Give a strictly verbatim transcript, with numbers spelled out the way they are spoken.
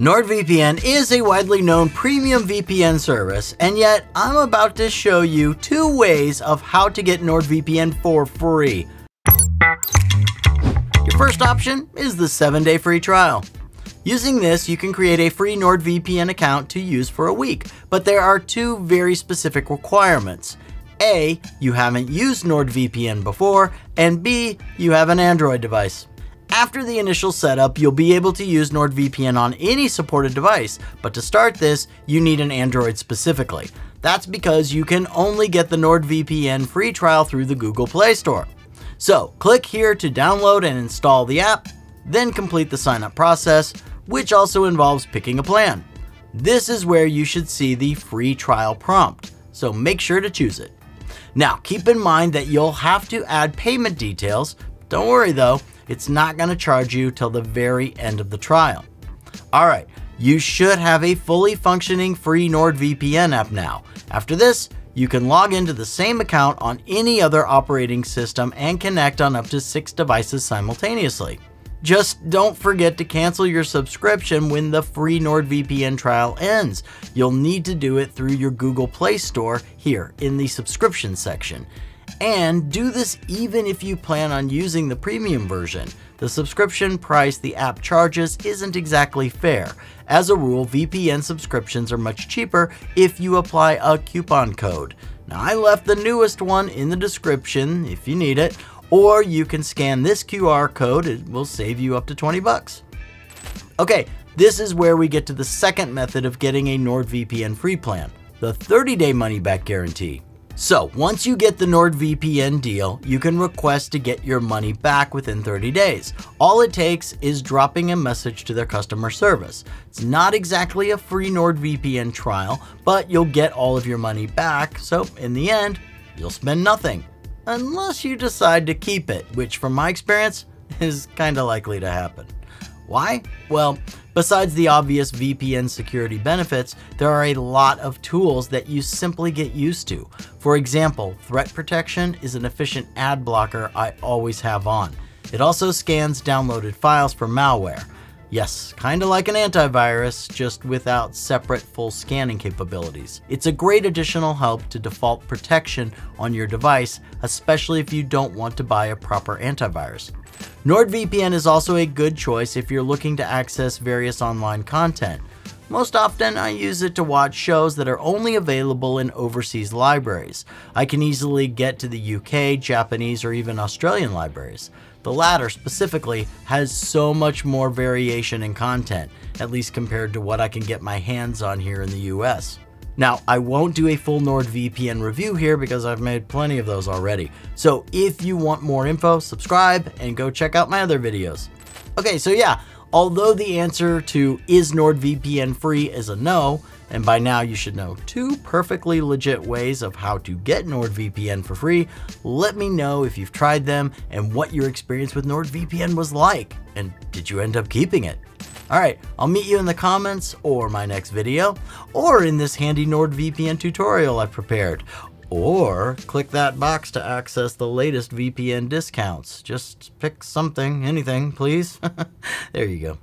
NordVPN is a widely known premium V P N service, and yet I'm about to show you two ways of how to get NordVPN for free. Your first option is the seven day free trial. Using this, you can create a free NordVPN account to use for a week, but there are two very specific requirements. A, you haven't used NordVPN before, and B, you have an Android device. After the initial setup, you'll be able to use NordVPN on any supported device, but to start this, you need an Android specifically. That's because you can only get the NordVPN free trial through the Google Play Store. So click here to download and install the app, then complete the sign-up process, which also involves picking a plan. This is where you should see the free trial prompt, so make sure to choose it. Now, keep in mind that you'll have to add payment details. Don't worry though, it's not going to charge you till the very end of the trial. All right, you should have a fully functioning free NordVPN app now. After this, you can log into the same account on any other operating system and connect on up to six devices simultaneously. Just don't forget to cancel your subscription when the free NordVPN trial ends. You'll need to do it through your Google Play Store here in the subscription section. And do this even if you plan on using the premium version. The subscription price the app charges isn't exactly fair. As a rule, V P N subscriptions are much cheaper if you apply a coupon code. Now, I left the newest one in the description if you need it, or you can scan this Q R code. It will save you up to twenty bucks. Okay, this is where we get to the second method of getting a NordVPN free plan, the thirty day money-back guarantee. So once you get the NordVPN deal, you can request to get your money back within thirty days. All it takes is dropping a message to their customer service. It's not exactly a free NordVPN trial, but you'll get all of your money back. So in the end, you'll spend nothing unless you decide to keep it, which from my experience is kind of likely to happen. Why? Well, besides the obvious V P N security benefits, there are a lot of tools that you simply get used to. For example, threat protection is an efficient ad blocker I always have on. It also scans downloaded files for malware. Yes, kind of like an antivirus, just without separate full scanning capabilities. It's a great additional help to default protection on your device, especially if you don't want to buy a proper antivirus. NordVPN is also a good choice if you're looking to access various online content. Most often, I use it to watch shows that are only available in overseas libraries. I can easily get to the U K, Japanese, or even Australian libraries. The latter specifically has so much more variation in content, at least compared to what I can get my hands on here in the U S. Now, I won't do a full NordVPN review here because I've made plenty of those already. So if you want more info, subscribe and go check out my other videos. Okay, so yeah, although the answer to is NordVPN free is a no, and by now you should know two perfectly legit ways of how to get NordVPN for free, let me know if you've tried them and what your experience with NordVPN was like, and did you end up keeping it? All right, I'll meet you in the comments or my next video, or in this handy NordVPN tutorial I prepared, or click that box to access the latest V P N discounts. Just pick something, anything, please. There you go.